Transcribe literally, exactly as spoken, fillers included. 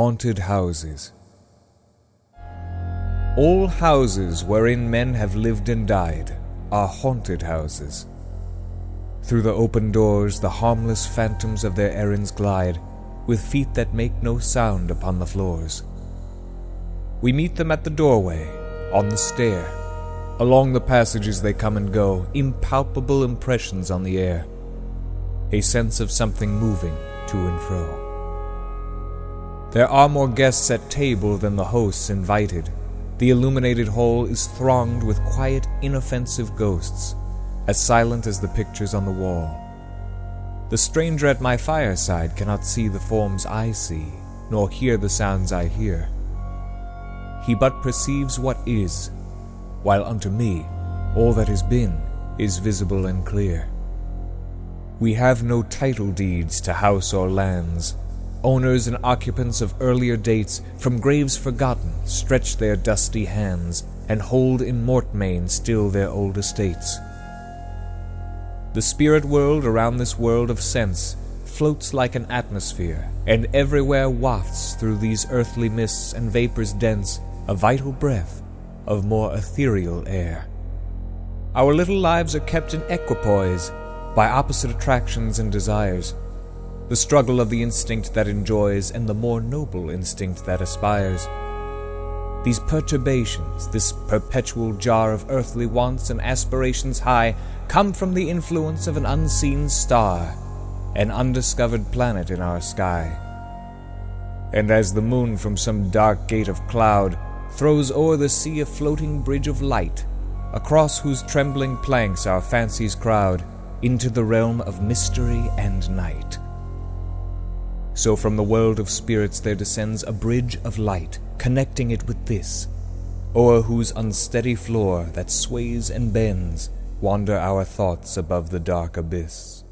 haunted houses. All houses wherein men have lived and died are haunted houses. Through the open doors the harmless phantoms of their errands glide, with feet that make no sound upon the floors. We meet them at the doorway, on the stair. Along the passages they come and go, impalpable impressions on the air, a sense of something moving to and fro. There are more guests at table than the hosts invited. The illuminated hall is thronged with quiet, inoffensive ghosts, as silent as the pictures on the wall. The stranger at my fireside cannot see the forms I see, nor hear the sounds I hear. He but perceives what is, while unto me all that has been is visible and clear. We have no title deeds to house or lands. Owners and occupants of earlier dates, from graves forgotten, stretch their dusty hands and hold in mortmain still their old estates. The spirit world around this world of sense floats like an atmosphere, and everywhere wafts through these earthly mists and vapors dense a vital breath of more ethereal air. Our little lives are kept in equipoise by opposite attractions and desires, the struggle of the instinct that enjoys and the more noble instinct that aspires. These perturbations, this perpetual jar of earthly wants and aspirations high, come from the influence of an unseen star, an undiscovered planet in our sky. And as the moon from some dark gate of cloud throws o'er the sea a floating bridge of light, across whose trembling planks our fancies crowd into the realm of mystery and night, so from the world of spirits there descends a bridge of light, connecting it with this, o'er whose unsteady floor that sways and bends wander our thoughts above the dark abyss.